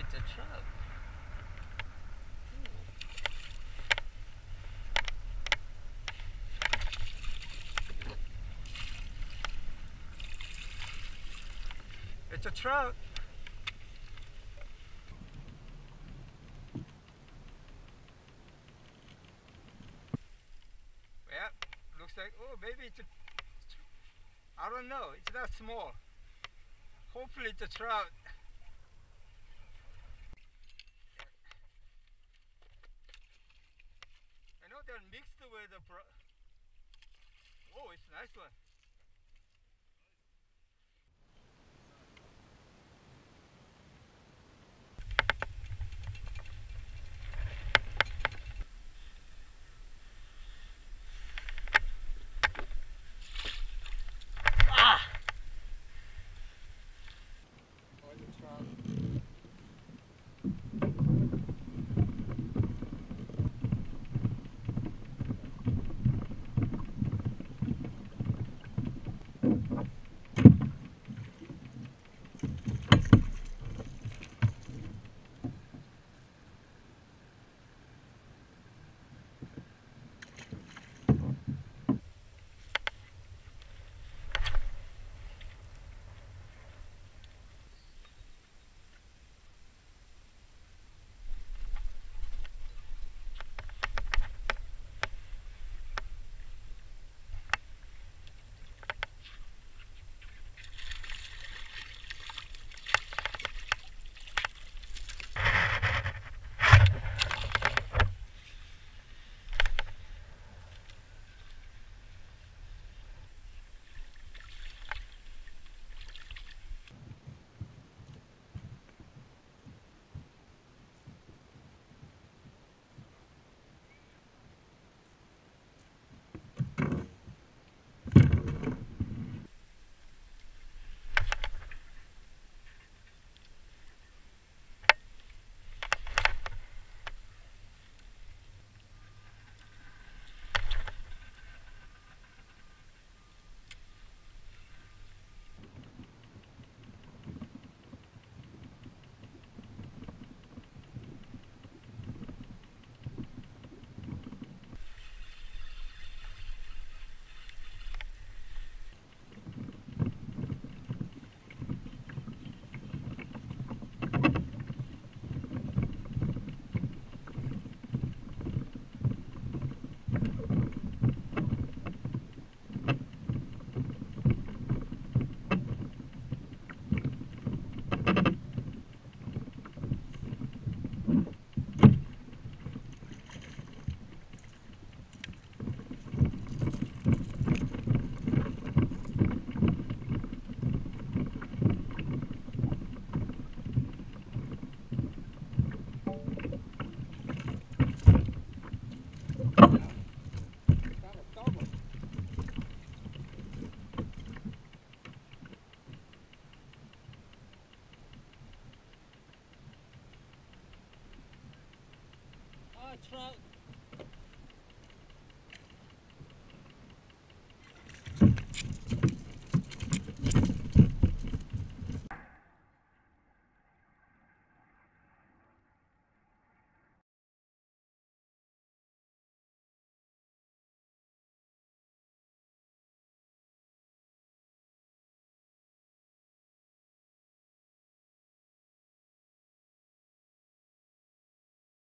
it's a chub. It's a trout. Well, looks like, oh, maybe it's a, I don't know, it's that small. Hopefully it's a trout. I know they're mixed with the, oh, it's a nice one. Trout.